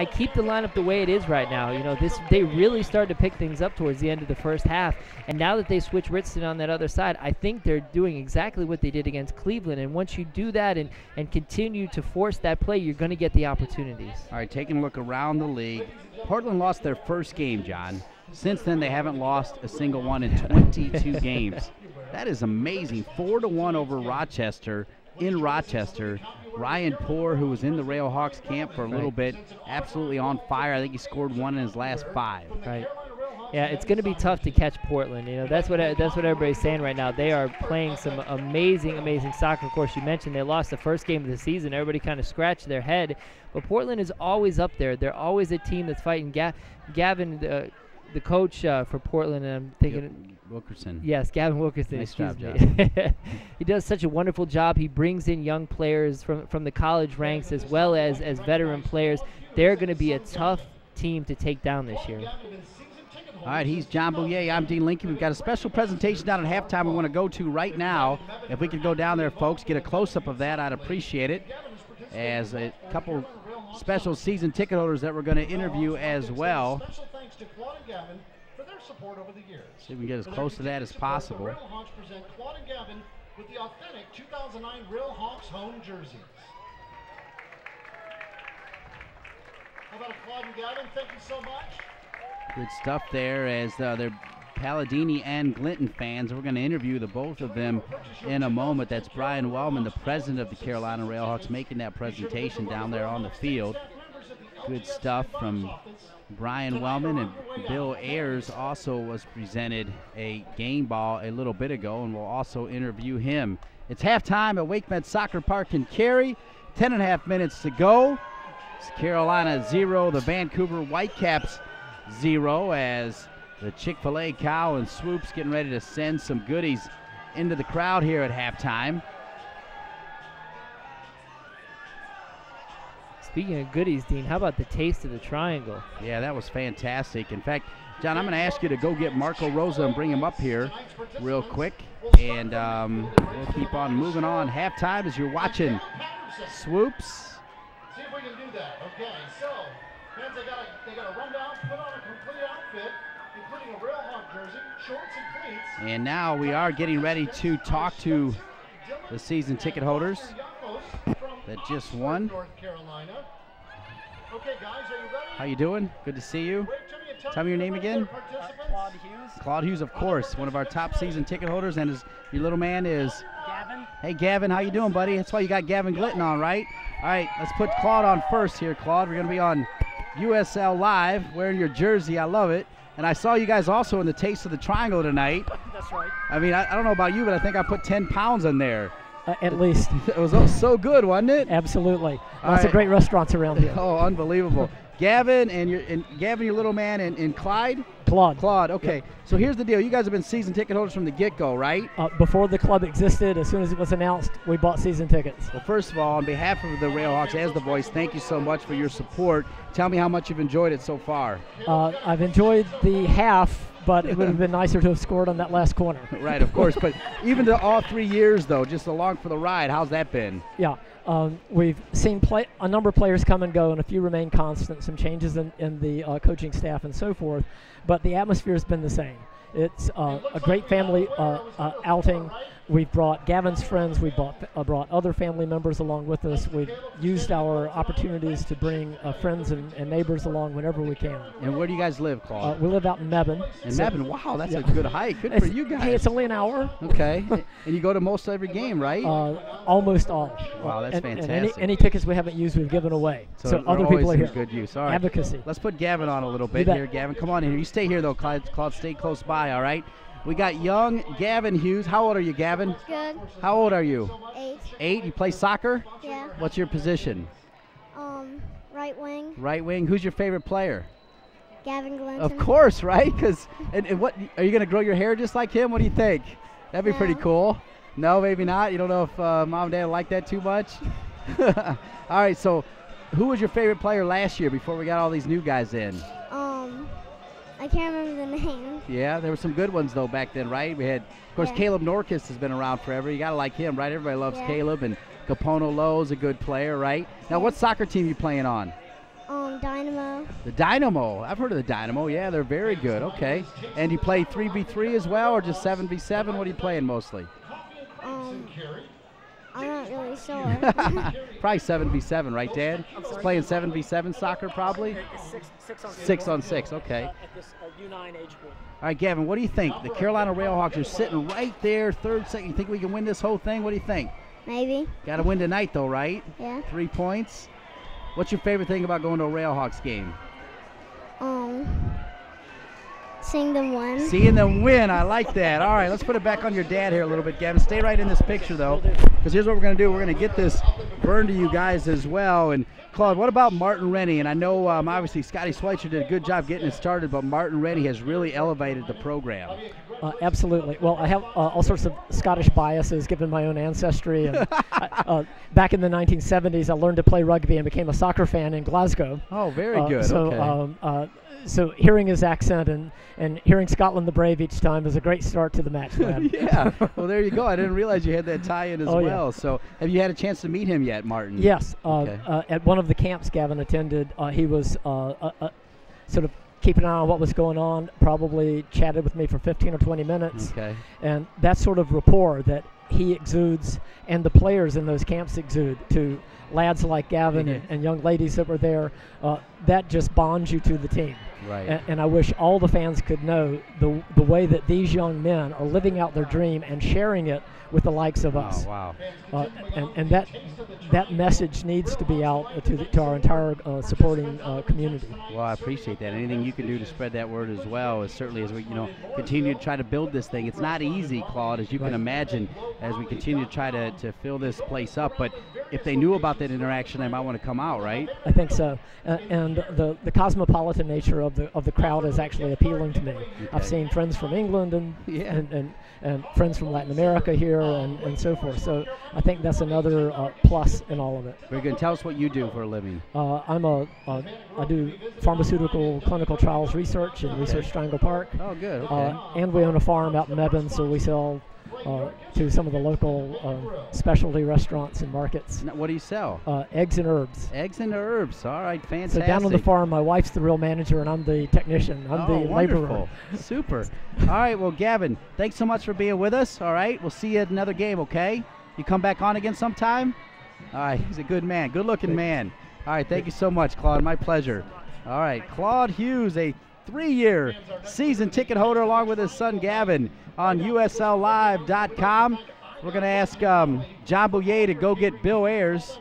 I keep the lineup the way it is right now. You know, they really started to pick things up towards the end of the first half, and now that they switch Ritson on that other side, I think they're doing exactly what they did against Cleveland. And once you do that and continue to force that play, you're going to get the opportunities. All right, taking a look around the league, Portland lost their first game, John. Since then, they haven't lost a single one in 22 games. That is amazing. 4-1 over Rochester. In Rochester, Ryan Poor, who was in the Railhawks camp for a little bit, absolutely on fire. I think he scored one in his last 5. Right. Yeah, it's going to be tough to catch Portland. You know, that's what everybody's saying right now. They are playing some amazing, amazing soccer. Of course, you mentioned they lost the first game of the season. Everybody kind of scratched their head, but Portland is always up there. They're always a team that's fighting. Gavin, the coach for Portland, and I'm thinking Wilkinson. Yes, Gavin Wilkinson. Nice job. He does such a wonderful job. He brings in young players from the college ranks as well as veteran players. They're going to be a tough team to take down this year. All right, he's John Bouillier. I'm Dean Lincoln. We've got a special presentation down at halftime we want to go to right now. If we could go down there, folks, get a close-up of that, I'd appreciate it. As a couple special season ticket holders that we're going to interview as well. Special thanks to Claude and Gavin for their support over the years. See if we can get as close to that as possible. The Railhawks present Claude and Gavin with the authentic 2009 Railhawks home jerseys. How about Claude and Gavin? Thank you so much. Good stuff there as they're Palladini and Glinton fans. We're going to interview the both of them in a moment. That's Brian Wellman, the president of the Carolina Railhawks, making that presentation down there on the field. Good stuff from Brian Wellman, and Bill Ayers also was presented a game ball a little bit ago, and we'll also interview him. It's halftime at WakeMed Soccer Park in Cary. 10.5 minutes to go. It's Carolina 0, the Vancouver Whitecaps 0, as the Chick-fil-A cow and Swoops getting ready to send some goodies into the crowd here at halftime. Speaking of goodies, Dean, how about the taste of the triangle? Yeah, that was fantastic. In fact, John, I'm going to ask you to go get Marco Rosa and bring him up here real quick. And we'll keep on moving on. Halftime as you're watching Swoops. See if we can do that. Okay, so fans, they got to run down, put on a complete outfit, including a Railhawk jersey, shorts and cleats. And now we are getting ready to talk to the season ticket holders that just won. North Carolina. Okay, guys, are you ready? How you doing? Good to see you. Tell me your name again. Claude Hughes. Claude Hughes, of course, one of our top season ticket holders, and your little man is Gavin. Hey, Gavin, how you doing, buddy? That's why you got Gavin Glinton on, right? All right, let's put Claude on first here, Claude. We're going to be on USL Live wearing your jersey. I love it. And I saw you guys also in the Taste of the Triangle tonight. That's right. I mean, I don't know about you, but I think I put 10 pounds in there. At least. It was so good, wasn't it? Absolutely. Lots of great restaurants around here. Oh, unbelievable. Gavin, your little man, and Clyde? Claude. Claude, okay. Yep. So here's the deal. You guys have been season ticket holders from the get-go, right? Before the club existed, as soon as it was announced, we bought season tickets. Well, first of all, on behalf of the Railhawks, as the voice, thank you so much for your support. Tell me how much you've enjoyed it so far. I've enjoyed the half, but it would have been nicer to have scored on that last corner. Right, of course. But even to all 3 years, though, just along for the ride, how's that been? Yeah. We've seen a number of players come and go, and a few remain constant, some changes in the coaching staff and so forth, but the atmosphere has been the same. It's a great family outing. We've brought Gavin's friends. We've brought other family members along with us. We've used our opportunities to bring friends and neighbors along whenever we can. And where do you guys live, Claude? We live out in Mebane. In Mebane, wow, that's a good hike. Good for you guys. Hey, it's only an hour. Okay. And you go to most every game, right? Almost all. Wow, that's fantastic. And any tickets we haven't used, we've given away. So other people are here. Good use. All right. Advocacy. Let's put Gavin on a little bit here, Gavin. Come on in here. You stay here, though, Claude. Stay close by, all right? We got young Gavin Hughes. How old are you, Gavin? Good. How old are you? 8. 8? You play soccer? Yeah. What's your position? Right wing. Right wing. Who's your favorite player? Gavin Glinton. Of course, right? Because and what are you going to grow your hair just like him? What do you think? That'd be pretty cool. No, maybe not. You don't know if mom and dad like that too much. All right. So, who was your favorite player last year before we got all these new guys in? I can't remember the name. Yeah, there were some good ones, though, back then, right? We had, of course, Caleb Norkis has been around forever. You got to like him, right? Everybody loves Caleb, and Capono Lowe is a good player, right? Now, what soccer team are you playing on? Dynamo. The Dynamo. I've heard of the Dynamo. Yeah, they're very good. Okay. And you play 3v3 as well, or just 7v7? What are you playing mostly? I'm not really sure. Probably 7v7, right, Dad? He's playing 7v7 soccer, probably? Six on six. Okay. At this U9 age group. All right, Gavin, what do you think? The Carolina Railhawks are sitting right there, third, second. You think we can win this whole thing? What do you think? Maybe. Got to win tonight, though, right? Yeah. 3 points. What's your favorite thing about going to a Railhawks game? Seeing them win. Seeing them win. I like that. All right, let's put it back on your dad here a little bit, Gavin. Stay right in this picture, though, because here's what we're going to do. We're going to get this burn to you guys as well. And, Claude, what about Martin Rennie? And I know, obviously, Scotty Schweitzer did a good job getting it started, but Martin Rennie has really elevated the program. Absolutely. Well, I have all sorts of Scottish biases, given my own ancestry. And back in the 1970s, I learned to play rugby and became a soccer fan in Glasgow. Oh, very good. So, okay. So hearing his accent and hearing Scotland the Brave each time is a great start to the match, man. Yeah. Well, there you go. I didn't realize you had that tie-in as well. Yeah. So have you had a chance to meet him yet, Martin? Yes. Okay. At one of the camps Gavin attended, he was sort of keeping an eye on what was going on, probably chatted with me for 15 or 20 minutes. Okay. And that sort of rapport that he exudes and the players in those camps exude to lads like Gavin and young ladies that were there, that just bonds you to the team. Right. And I wish all the fans could know the way that these young men are living out their dream and sharing it with the likes of us. Wow. And that message needs to be out to our entire supporting community. Well, I appreciate that. Anything you can do to spread that word as well is certainly as we continue to try to build this thing. It's not easy, Claude, as you can imagine, as we continue to try to fill this place up. But if they knew about that interaction, they might want to come out, right? I think so. And the cosmopolitan nature of the crowd is actually appealing to me. Okay. I've seen friends from England and friends from Latin America here and so forth. So I think that's another plus in all of it. Very good. Tell us what you do for a living. I do pharmaceutical clinical trials research in Research Triangle Park. Oh, good. Okay. And we own a farm out in Mebane, so we sell to some of the local specialty restaurants and markets. Now, what do you sell? Eggs and herbs. Eggs and herbs. All right, fantastic. So down on the farm, my wife's the real manager, and I'm the technician. I'm the laborer. Super. All right, well, Gavin, thanks so much for being with us. All right, we'll see you at another game, okay? You come back on again sometime? All right, he's a good man, good-looking man. All right, thank you so much, Claude. My pleasure. All right, Claude Hughes, a three-year season ticket holder along with his son Gavin on USLLive.com. We're going to ask John Bouillier to go get Bill Ayers